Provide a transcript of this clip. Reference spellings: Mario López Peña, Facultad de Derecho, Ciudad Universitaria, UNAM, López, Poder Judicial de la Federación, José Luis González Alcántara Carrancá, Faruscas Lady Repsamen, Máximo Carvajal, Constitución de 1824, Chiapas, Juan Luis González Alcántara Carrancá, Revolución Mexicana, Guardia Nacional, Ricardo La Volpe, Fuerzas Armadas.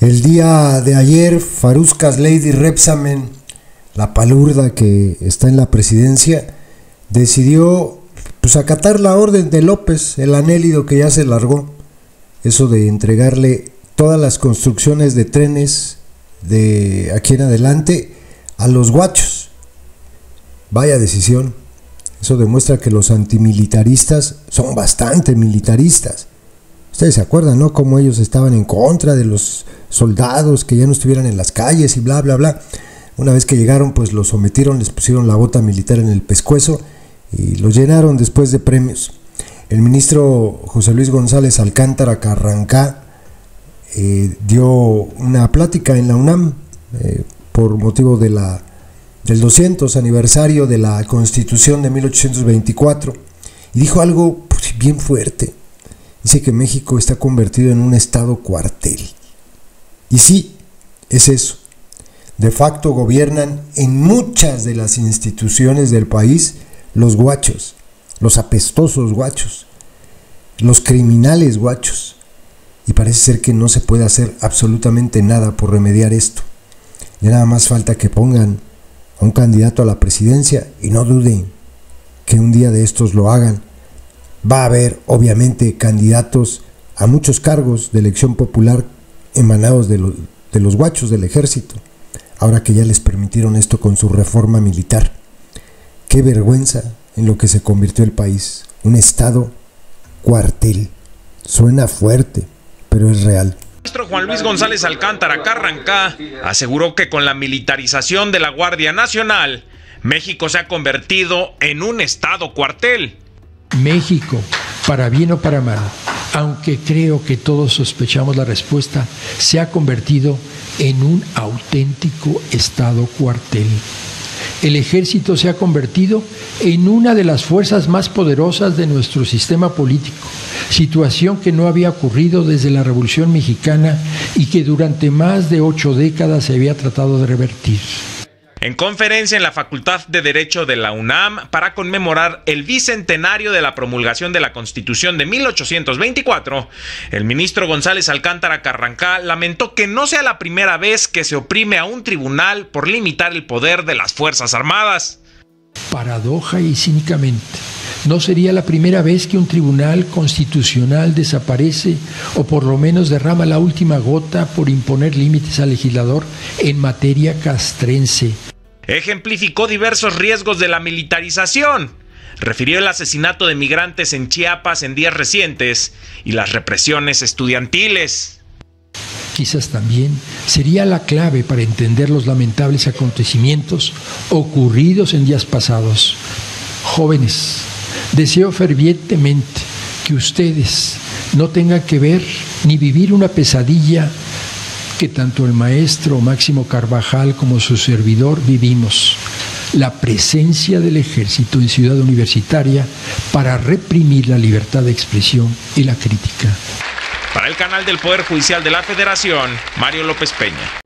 El día de ayer, Faruscas Lady Repsamen, la palurda que está en la presidencia, decidió acatar la orden de López, el anélido que ya se largó, eso de entregarle todas las construcciones de trenes de aquí en adelante a los guachos. Vaya decisión. Eso demuestra que los antimilitaristas son bastante militaristas. Ustedes se acuerdan, ¿no?, cómo ellos estaban en contra de los soldados, que ya no estuvieran en las calles y bla, bla, bla. Una vez que llegaron, pues los sometieron, les pusieron la bota militar en el pescuezo y los llenaron después de premios. El ministro José Luis González Alcántara Carrancá dio una plática en la UNAM por motivo de del 200 aniversario de la Constitución de 1824, y dijo algo bien fuerte. Dice que México está convertido en un estado cuartel. Y sí, es eso. De facto gobiernan en muchas de las instituciones del país los guachos, los apestosos guachos, los criminales guachos, y parece ser que no se puede hacer absolutamente nada por remediar esto. Ya nada más falta que pongan a un candidato a la presidencia, y no duden que un día de estos lo hagan. Va a haber obviamente candidatos a muchos cargos de elección popular emanados de los guachos del ejército, ahora que ya les permitieron esto con su reforma militar. Qué vergüenza en lo que se convirtió el país, un estado cuartel. Suena fuerte, pero es real. El ministro Juan Luis González Alcántara Carrancá aseguró que con la militarización de la Guardia Nacional, México se ha convertido en un estado cuartel. México, para bien o para mal, aunque creo que todos sospechamos la respuesta, se ha convertido en un auténtico estado cuartel. El ejército se ha convertido en una de las fuerzas más poderosas de nuestro sistema político, situación que no había ocurrido desde la Revolución Mexicana y que durante más de 8 décadas se había tratado de revertir. En conferencia en la Facultad de Derecho de la UNAM para conmemorar el bicentenario de la promulgación de la Constitución de 1824, el ministro González Alcántara Carrancá lamentó que no sea la primera vez que se oprime a un tribunal por limitar el poder de las Fuerzas Armadas. Paradoja y cínicamente, no sería la primera vez que un tribunal constitucional desaparece o por lo menos derrama la última gota por imponer límites al legislador en materia castrense. Ejemplificó diversos riesgos de la militarización. Refirió el asesinato de migrantes en Chiapas en días recientes y las represiones estudiantiles. Quizás también sería la clave para entender los lamentables acontecimientos ocurridos en días pasados. Jóvenes, deseo fervientemente que ustedes no tengan que ver ni vivir una pesadilla que tanto el maestro Máximo Carvajal como su servidor vivimos: la presencia del ejército en Ciudad Universitaria para reprimir la libertad de expresión y la crítica. Para el canal del Poder Judicial de la Federación, Mario López Peña.